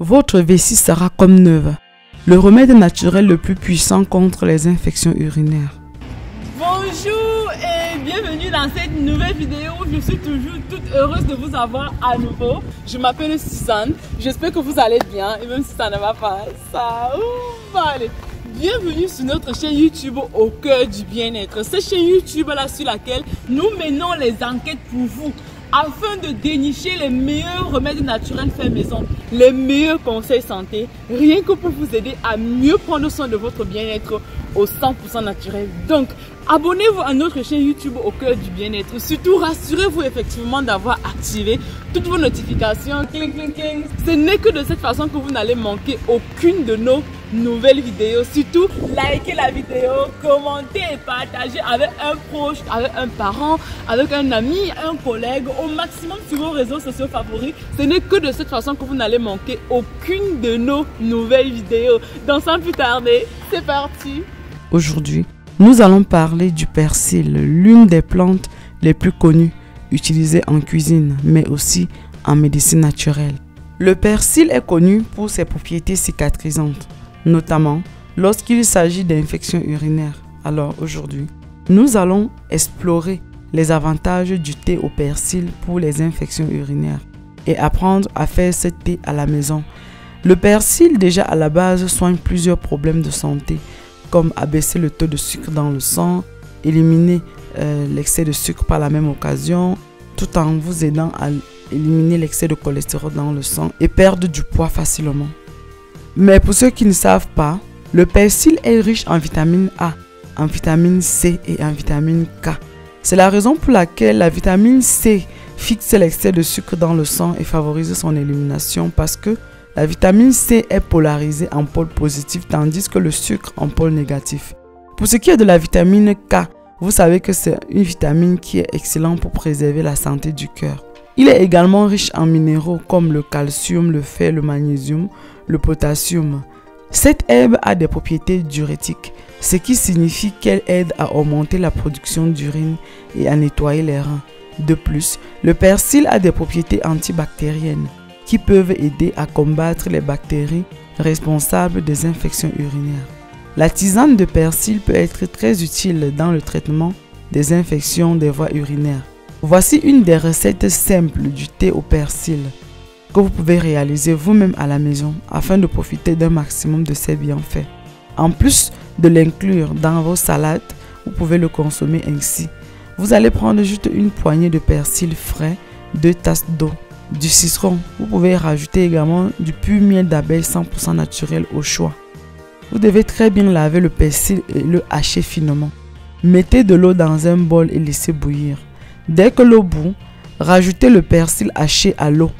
votre vessie sera comme neuve. Le remède naturel le plus puissant contre les infections urinaires. Bonjour et bienvenue dans cette nouvelle vidéo. Je suis toujours toute heureuse de vous avoir à nouveau. Je m'appelle Suzanne. J'espère que vous allez bien. Et même si ça ne va pas, ça va aller. Bienvenue sur notre chaîne YouTube au cœur du bien-être. C'est chaîne YouTube là sur laquelle nous menons les enquêtes pour vous afin de dénicher les meilleurs remèdes naturels faits maison, les meilleurs conseils santé, rien que pour vous aider à mieux prendre soin de votre bien-être au 100% naturel. Donc, abonnez-vous à notre chaîne YouTube au cœur du bien-être. Surtout, rassurez-vous effectivement d'avoir activé toutes vos notifications. Cling, cling, cling. Ce n'est que de cette façon que vous n'allez manquer aucune de nos nouvelles vidéos. Surtout, likez la vidéo, commentez et partagez avec un proche, avec un parent, avec un ami, un collègue, au maximum sur vos réseaux sociaux favoris. Ce n'est que de cette façon que vous n'allez manquer aucune de nos nouvelles vidéos. Donc, sans plus tarder, c'est parti. Aujourd'hui, nous allons parler du persil, l'une des plantes les plus connues, utilisée en cuisine, mais aussi en médecine naturelle. Le persil est connu pour ses propriétés cicatrisantes, notamment lorsqu'il s'agit d'infections urinaires. Alors aujourd'hui, nous allons explorer les avantages du thé au persil pour les infections urinaires et apprendre à faire ce thé à la maison. Le persil, déjà à la base, soigne plusieurs problèmes de santé, comme abaisser le taux de sucre dans le sang, éliminer l'excès de sucre par la même occasion, tout en vous aidant à éliminer l'excès de cholestérol dans le sang et perdre du poids facilement. Mais pour ceux qui ne savent pas, le persil est riche en vitamine A, en vitamine C et en vitamine K. C'est la raison pour laquelle la vitamine C fixe l'excès de sucre dans le sang et favorise son élimination, parce que la vitamine C est polarisée en pôle positif tandis que le sucre en pôle négatif. Pour ce qui est de la vitamine K, vous savez que c'est une vitamine qui est excellente pour préserver la santé du cœur. Il est également riche en minéraux comme le calcium, le fer, le magnésium, le potassium. Cette herbe a des propriétés diurétiques, ce qui signifie qu'elle aide à augmenter la production d'urine et à nettoyer les reins. De plus, le persil a des propriétés antibactériennes qui peuvent aider à combattre les bactéries responsables des infections urinaires. La tisane de persil peut être très utile dans le traitement des infections des voies urinaires. Voici une des recettes simples du thé au persil que vous pouvez réaliser vous-même à la maison afin de profiter d'un maximum de ses bienfaits. En plus de l'inclure dans vos salades, vous pouvez le consommer ainsi. Vous allez prendre juste une poignée de persil frais, 2 tasses d'eau, du citron. Vous pouvez rajouter également du pur miel d'abeille 100% naturel au choix. Vous devez très bien laver le persil et le hacher finement. Mettez de l'eau dans un bol et laissez bouillir. Dès que l'eau bout, rajoutez le persil haché à l'eau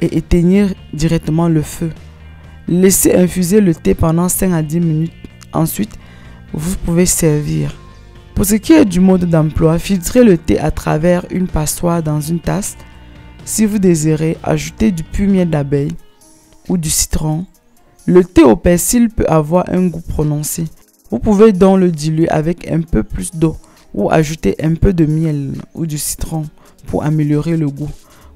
et éteignez directement le feu. Laissez infuser le thé pendant 5 à 10 minutes. Ensuite, vous pouvez servir. Pour ce qui est du mode d'emploi, filtrez le thé à travers une passoire dans une tasse. Si vous désirez ajouter du pur miel d'abeille ou du citron, le thé au persil peut avoir un goût prononcé. Vous pouvez donc le diluer avec un peu plus d'eau ou ajouter un peu de miel ou du citron pour améliorer le goût.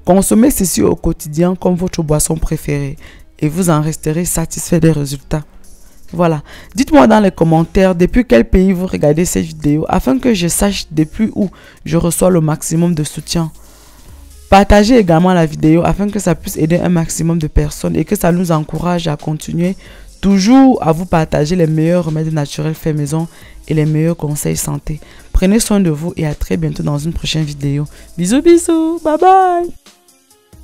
Consommez ceci au quotidien comme votre boisson préférée et vous en resterez satisfait des résultats. Voilà, dites-moi dans les commentaires depuis quel pays vous regardez cette vidéo afin que je sache depuis où je reçois le maximum de soutien. Partagez également la vidéo afin que ça puisse aider un maximum de personnes et que ça nous encourage à continuer toujours à vous partager les meilleurs remèdes naturels faits maison et les meilleurs conseils santé. Prenez soin de vous et à très bientôt dans une prochaine vidéo. Bisous bisous, bye bye.